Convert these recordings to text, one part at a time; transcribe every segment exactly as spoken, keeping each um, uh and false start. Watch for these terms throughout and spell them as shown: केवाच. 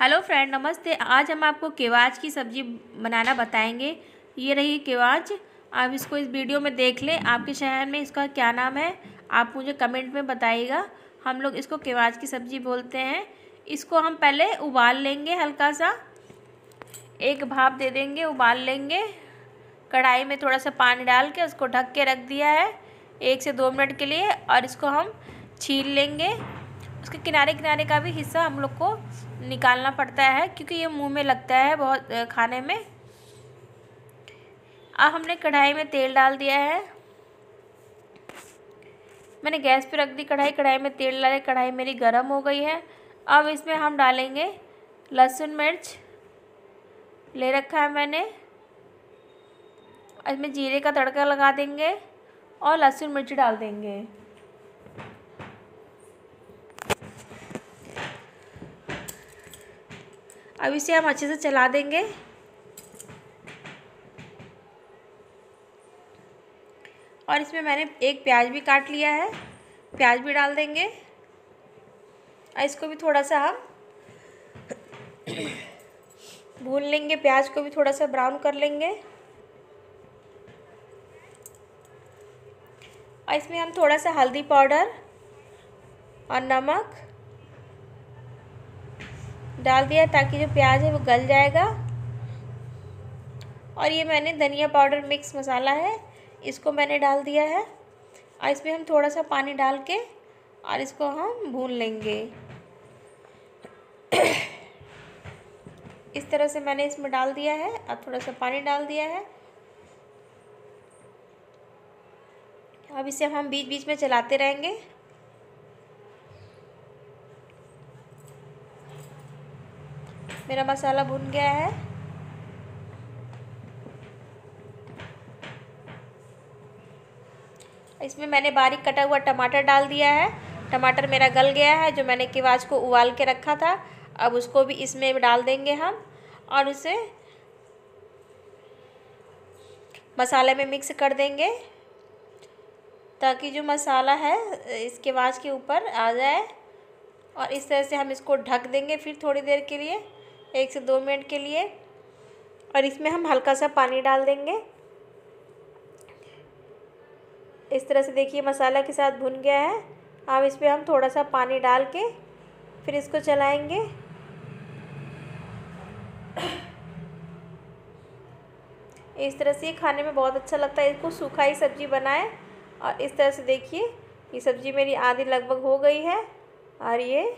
Hello friend, नमस्ते। आज हम आपको केवाच की सब्ज़ी बनाना बताएंगे। ये रही केवाच, आप इसको इस वीडियो में देख लें। आपके शहर में इसका क्या नाम है आप मुझे कमेंट में बताइएगा। हम लोग इसको केवाच की सब्ज़ी बोलते हैं। इसको हम पहले उबाल लेंगे, हल्का सा एक भाप दे देंगे, उबाल लेंगे। कढ़ाई में थोड़ा सा पानी डाल के उसको ढक के रख दिया है एक से दो मिनट के लिए, और इसको हम छील लेंगे। उसके किनारे किनारे का भी हिस्सा हम लोग को निकालना पड़ता है क्योंकि ये मुंह में लगता है बहुत खाने में। अब हमने कढ़ाई में तेल डाल दिया है। मैंने गैस पे रख दी कढ़ाई। कढ़ाई में तेल डाले, कढ़ाई मेरी गर्म हो गई है। अब इसमें हम डालेंगे लहसुन मिर्च ले रखा है मैंने। इसमें जीरे का तड़का लगा देंगे और लहसुन मिर्च डाल देंगे। अब इसे हम अच्छे से चला देंगे। और इसमें मैंने एक प्याज भी काट लिया है, प्याज भी डाल देंगे। और इसको भी थोड़ा सा हम भून लेंगे, प्याज को भी थोड़ा सा ब्राउन कर लेंगे। और इसमें हम थोड़ा सा हल्दी पाउडर और नमक डाल दिया ताकि जो प्याज है वो गल जाएगा। और ये मैंने धनिया पाउडर मिक्स मसाला है, इसको मैंने डाल दिया है। और इसमें हम थोड़ा सा पानी डाल के और इसको हम भून लेंगे। इस तरह से मैंने इसमें डाल दिया है और थोड़ा सा पानी डाल दिया है। अब इसे हम बीच बीच में चलाते रहेंगे। मेरा मसाला भुन गया है। इसमें मैंने बारीक कटा हुआ टमाटर डाल दिया है। टमाटर मेरा गल गया है, जो मैंने केवाच को उबाल के रखा था। अब उसको भी इसमें डाल देंगे हम और उसे मसाले में मिक्स कर देंगे ताकि जो मसाला है इस केवाच के ऊपर आ जाए। और इस तरह से हम इसको ढक देंगे फिर थोड़ी देर के लिए, एक से दो मिनट के लिए। और इसमें हम हल्का सा पानी डाल देंगे। इस तरह से देखिए मसाला के साथ भुन गया है। अब इस पर हम थोड़ा सा पानी डाल के फिर इसको चलाएंगे। इस तरह से ये खाने में बहुत अच्छा लगता है। इसको सूखा ही सब्ज़ी बनाएं। और इस तरह से देखिए ये सब्ज़ी मेरी आधी लगभग हो गई है। और ये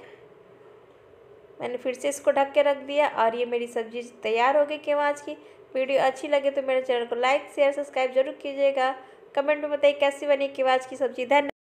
मैंने फिर से इसको ढक के रख दिया और ये मेरी सब्ज़ी तैयार हो गई केवाच की। वीडियो अच्छी लगे तो मेरे चैनल को लाइक शेयर सब्सक्राइब जरूर कीजिएगा। कमेंट में बताइए कैसी बनी केवाच की सब्ज़ी। धन्यवाद।